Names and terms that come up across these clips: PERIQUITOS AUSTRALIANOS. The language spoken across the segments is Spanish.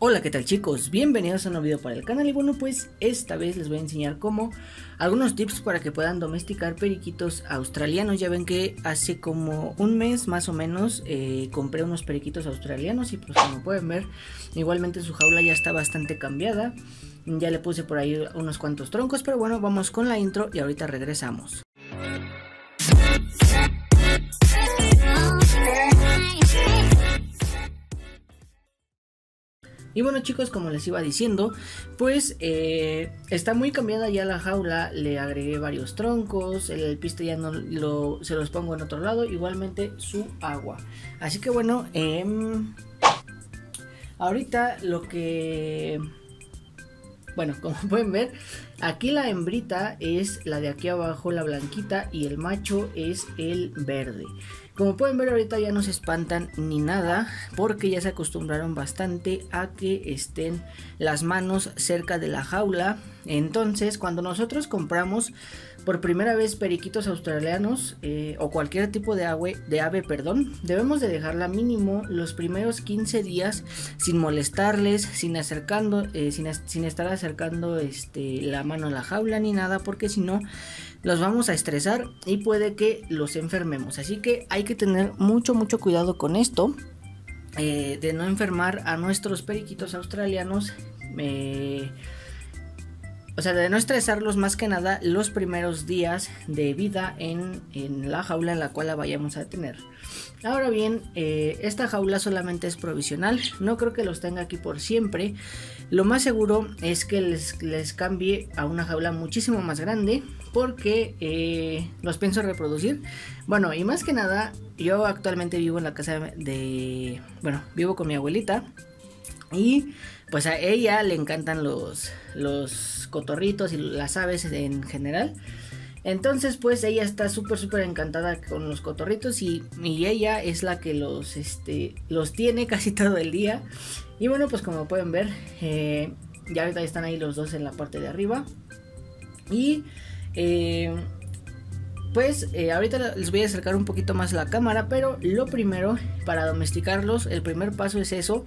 Hola, ¿qué tal chicos? Bienvenidos a un nuevo video para el canal. Y bueno, pues esta vez les voy a enseñar como algunos tips para que puedan domesticar periquitos australianos. Ya ven que hace como un mes más o menos compré unos periquitos australianos y pues como pueden ver, igualmente su jaula ya está bastante cambiada. Ya le puse por ahí unos cuantos troncos, pero bueno, vamos con la intro y ahorita regresamos. Y bueno chicos, como les iba diciendo, pues está muy cambiada ya la jaula, le agregué varios troncos, el pisto ya no se los pongo en otro lado, igualmente su agua. Así que bueno, ahorita lo que... Bueno, como pueden ver, aquí la hembrita es la de aquí abajo, la blanquita, y el macho es el verde. Como pueden ver, ahorita ya no se espantan ni nada, porque ya se acostumbraron bastante a que estén las manos cerca de la jaula. Entonces, cuando nosotros compramos por primera vez periquitos australianos o cualquier tipo de ave, debemos de dejarla mínimo los primeros 15 días sin molestarles, sin estar acercando la mano a la jaula ni nada, porque si no los vamos a estresar y puede que los enfermemos. Así que hay que tener mucho cuidado con esto, de no enfermar a nuestros periquitos australianos. O sea, de no estresarlos más que nada los primeros días de vida en la jaula en la cual la vayamos a tener. Ahora bien, esta jaula solamente es provisional, no creo que los tenga aquí por siempre. Lo más seguro es que les cambie a una jaula muchísimo más grande, porque los pienso reproducir. Bueno, y más que nada, yo actualmente vivo en la casa de... Bueno, vivo con mi abuelita. Y pues a ella le encantan los cotorritos y las aves en general. Entonces pues ella está súper encantada con los cotorritos y ella es la que los tiene casi todo el día. Y bueno, pues como pueden ver, ya ahorita están ahí los dos en la parte de arriba. Y ahorita les voy a acercar un poquito más la cámara, pero lo primero para domesticarlos, el primer paso es eso.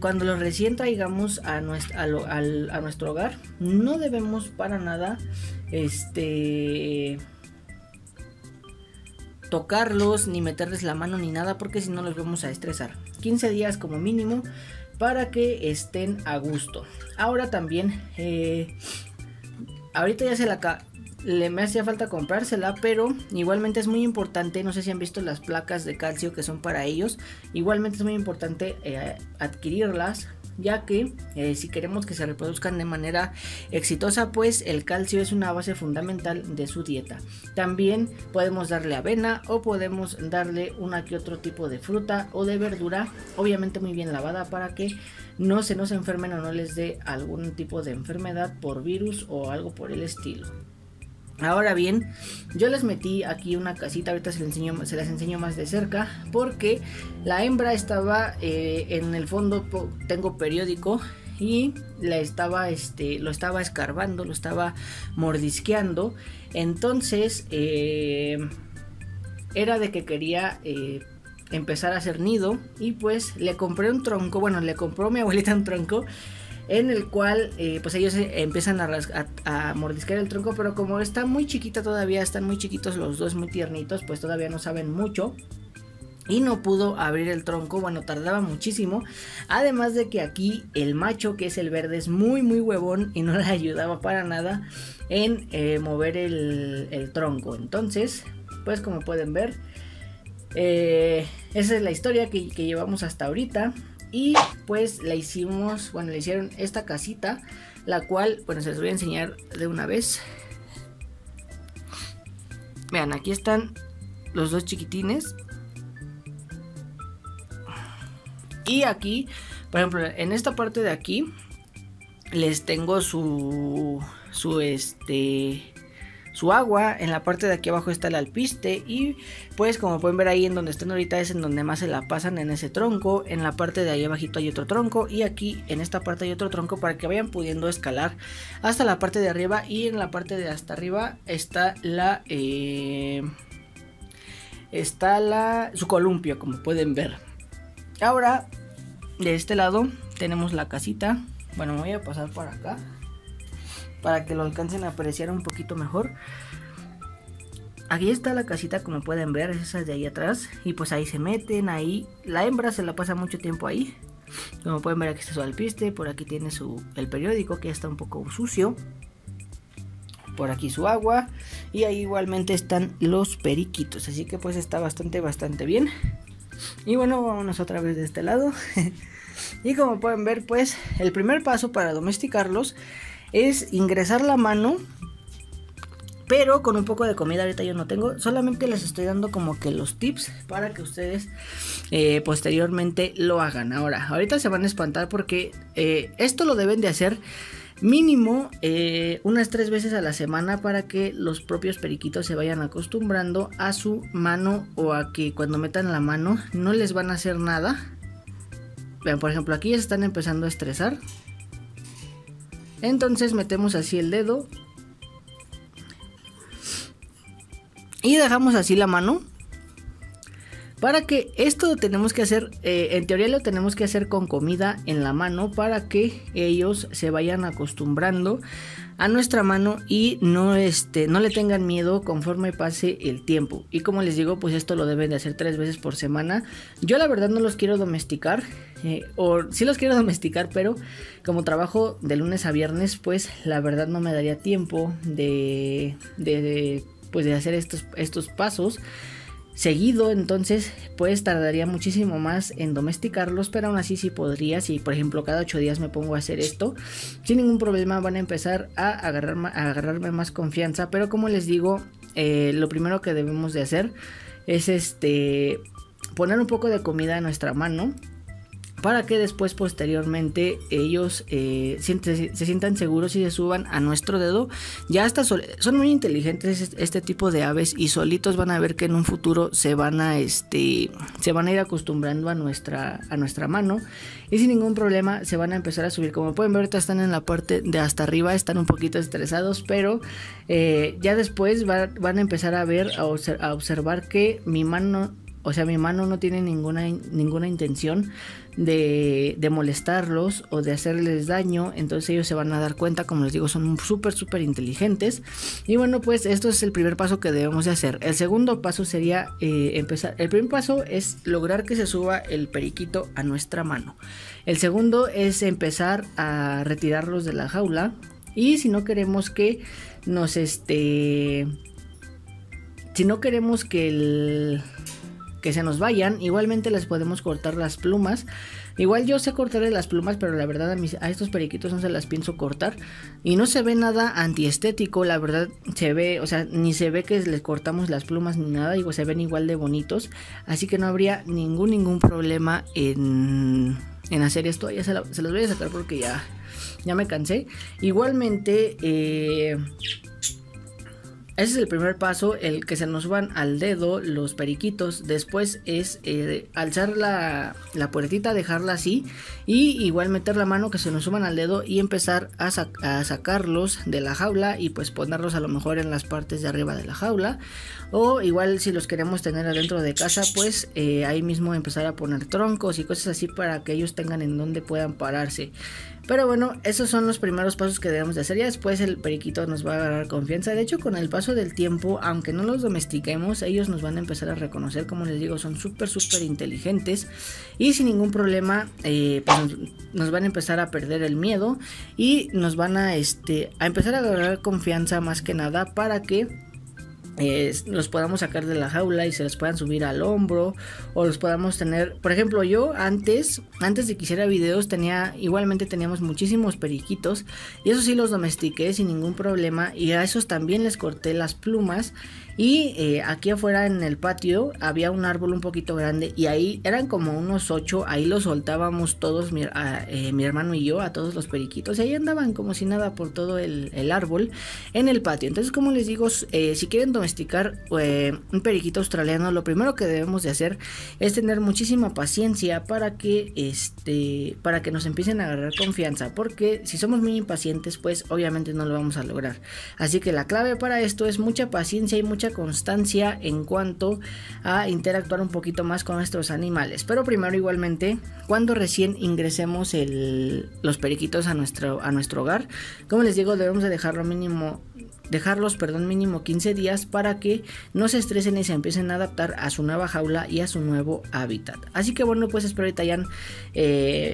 Cuando los recién traigamos a nuestro hogar, no debemos para nada tocarlos, ni meterles la mano ni nada, porque si no los vamos a estresar. 15 días como mínimo para que estén a gusto. Ahora también, ahorita ya se la... me hacía falta comprársela, pero igualmente es muy importante, no sé si han visto las placas de calcio que son para ellos, igualmente es muy importante adquirirlas, ya que si queremos que se reproduzcan de manera exitosa, pues el calcio es una base fundamental de su dieta. También podemos darle avena o podemos darle una que otro tipo de fruta o de verdura, obviamente muy bien lavada para que no se nos enfermen o no les dé algún tipo de enfermedad por virus o algo por el estilo. Ahora bien, yo les metí aquí una casita, ahorita se las enseño más de cerca, porque la hembra estaba en el fondo, tengo periódico y lo estaba escarbando, lo estaba mordisqueando. Entonces era de que quería empezar a hacer nido, y pues le compré un tronco, bueno, le compró mi abuelita un tronco, en el cual pues ellos empiezan a mordisquear el tronco, pero como está muy chiquita todavía, están muy chiquitos los dos, muy tiernitos, pues todavía no saben mucho. Y no pudo abrir el tronco, bueno, tardaba muchísimo. Además de que aquí el macho, que es el verde, es muy huevón y no le ayudaba para nada en mover el tronco. Entonces, pues como pueden ver, esa es la historia que llevamos hasta ahorita. Y pues le hicieron esta casita, la cual, bueno, se les voy a enseñar de una vez. Vean, aquí están los dos chiquitines. Y aquí, por ejemplo, en esta parte de aquí, les tengo su agua. En la parte de aquí abajo está el alpiste, y pues como pueden ver, ahí en donde están ahorita es en donde más se la pasan, en ese tronco. En la parte de ahí abajito hay otro tronco, y aquí en esta parte hay otro tronco, para que vayan pudiendo escalar hasta la parte de arriba. Y en la parte de hasta arriba está su columpio, como pueden ver. Ahora de este lado tenemos la casita. Bueno, me voy a pasar por acá para que lo alcancen a apreciar un poquito mejor. Aquí está la casita, como pueden ver, esas de ahí atrás. Y pues ahí se meten, ahí la hembra se la pasa mucho tiempo ahí. Como pueden ver, aquí está su alpiste, por aquí tiene el periódico que ya está un poco sucio. Por aquí su agua, y ahí igualmente están los periquitos, así que pues está bastante bien. Y bueno, vámonos otra vez de este lado. Y como pueden ver, pues el primer paso para domesticarlos es ingresar la mano, pero con un poco de comida. Ahorita yo no tengo, solamente les estoy dando como que los tips para que ustedes posteriormente lo hagan. Ahora, ahorita se van a espantar porque esto lo deben de hacer mínimo unas 3 veces a la semana para que los propios periquitos se vayan acostumbrando a su mano, o a que cuando metan la mano no les van a hacer nada. Vean, por ejemplo, aquí ya se están empezando a estresar. Entonces metemos así el dedo y dejamos así la mano. Para que esto lo tenemos que hacer, en teoría lo tenemos que hacer con comida en la mano para que ellos se vayan acostumbrando a nuestra mano y no le tengan miedo conforme pase el tiempo. Y como les digo, pues esto lo deben de hacer 3 veces por semana. Yo la verdad no los quiero domesticar, o sí los quiero domesticar, pero como trabajo de lunes a viernes, pues la verdad no me daría tiempo de hacer estos pasos seguido. Entonces pues tardaría muchísimo más en domesticarlos, pero aún así sí podría. Si por ejemplo cada 8 días me pongo a hacer esto, sin ningún problema van a empezar a agarrarme más confianza. Pero como les digo, lo primero que debemos de hacer es poner un poco de comida en nuestra mano para que después posteriormente ellos se sientan seguros y se suban a nuestro dedo. Ya hasta son muy inteligentes este tipo de aves, y solitos van a ver que en un futuro se van a ir acostumbrando a nuestra mano, y sin ningún problema se van a empezar a subir. Como pueden ver, ahorita están en la parte de hasta arriba, están un poquito estresados, pero ya después van a empezar a ver, a observar que mi mano no tiene ninguna intención de molestarlos o de hacerles daño. Entonces ellos se van a dar cuenta, como les digo, son súper inteligentes. Y bueno, pues esto es el primer paso que debemos de hacer. El segundo paso sería el primer paso es lograr que se suba el periquito a nuestra mano. El segundo es empezar a retirarlos de la jaula. Y si no queremos que que se nos vayan, igualmente les podemos cortar las plumas. Igual yo sé cortarles las plumas, pero la verdad a estos periquitos no se las pienso cortar, y no se ve nada antiestético, la verdad. Se ve, o sea, ni se ve que les cortamos las plumas ni nada, digo, se ven igual de bonitos, así que no habría ningún problema en hacer esto. Ya se los voy a sacar porque ya me cansé. Igualmente, ese es el primer paso, el que se nos van al dedo los periquitos. Después es alzar la puertita, dejarla así, y igual meter la mano, que se nos suban al dedo, y empezar a sacarlos de la jaula, y pues ponerlos a lo mejor en las partes de arriba de la jaula. O igual si los queremos tener adentro de casa, pues ahí mismo empezar a poner troncos y cosas así para que ellos tengan en donde puedan pararse. Pero bueno, esos son los primeros pasos que debemos de hacer. Ya después el periquito nos va a agarrar confianza. De hecho, con el paso del tiempo, aunque no los domestiquemos, ellos nos van a empezar a reconocer. Como les digo, son súper inteligentes, y sin ningún problema pues nos van a empezar a perder el miedo, y nos van a empezar a agarrar confianza, más que nada para que los podamos sacar de la jaula y se los puedan subir al hombro, o los podamos tener. Por ejemplo, yo antes de que hiciera videos teníamos muchísimos periquitos, y eso sí los domestiqué sin ningún problema, y a esos también les corté las plumas. Y aquí afuera en el patio había un árbol un poquito grande, y ahí eran como unos 8, ahí los soltábamos todos, mi hermano y yo, a todos los periquitos, y ahí andaban como si nada por todo el árbol en el patio. Entonces, como les digo, si quieren domesticar un periquito australiano, lo primero que debemos de hacer es tener muchísima paciencia para que, nos empiecen a agarrar confianza, porque si somos muy impacientes, pues obviamente no lo vamos a lograr. Así que la clave para esto es mucha paciencia y mucha de constancia en cuanto a interactuar un poquito más con nuestros animales. Pero primero, igualmente, cuando recién ingresemos los periquitos a nuestro hogar, como les digo, debemos de dejarlos mínimo 15 días para que no se estresen y se empiecen a adaptar a su nueva jaula y a su nuevo hábitat. Así que bueno, pues espero que te hayan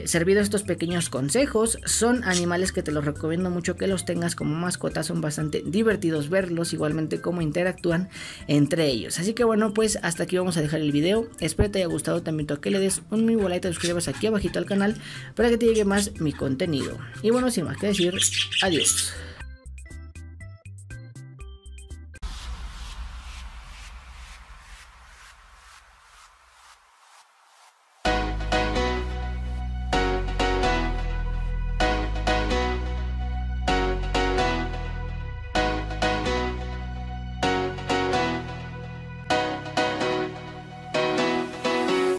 servido estos pequeños consejos. Son animales que te los recomiendo mucho que los tengas como mascotas, son bastante divertidos verlos, igualmente cómo interactúan entre ellos. Así que bueno, pues hasta aquí vamos a dejar el video. Espero te haya gustado, te invito a que le des un muy buen like, te suscribas aquí abajito al canal para que te llegue más mi contenido. Y bueno, sin más que decir, adiós.